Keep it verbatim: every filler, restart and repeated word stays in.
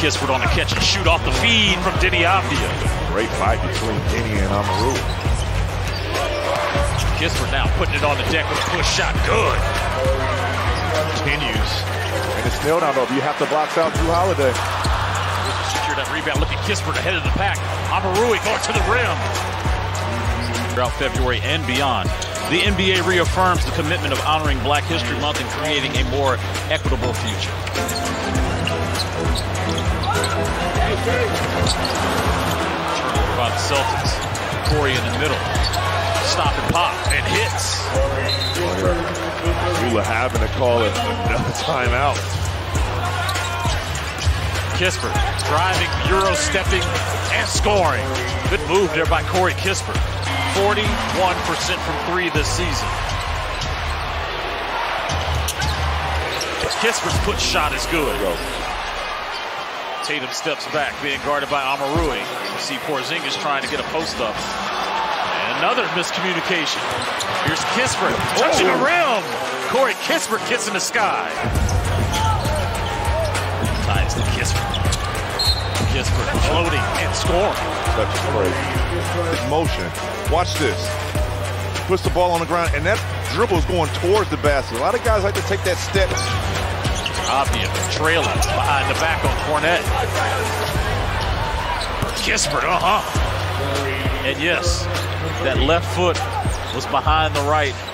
Kispert on the catch and shoot off the feed from Deni Avdija. Great fight between Deni and Amaru. Kispert now putting it on the deck with a push shot. Good. Continues. And it's still down though. You have to box out Drew Holiday. Secure that rebound. Look at Kispert ahead of the pack. Amaru going to the rim. Throughout February and beyond. The N B A reaffirms the commitment of honoring Black History Month and creating a more equitable future. By the Celtics, Corey in the middle, stop and pop, and hits. Lula having to call it another timeout. Kispert driving, euro stepping, and scoring. Good move there by Corey Kispert. forty-one percent from three this season. Kispert's put shot is good. Tatum steps back, being guarded by Amarui. You see Porzingis trying to get a post up. And another miscommunication. Here's Kispert touching the rim. Corey Kispert kissing the sky. Ties to Kispert. Kispert floating and scoring. That's crazy. His motion. Watch this. Puts the ball on the ground, and that dribble is going towards the basket. A lot of guys like to take that step. Obvious trailing behind the back on Cornette. Kispert, uh-huh. And yes, that left foot was behind the right.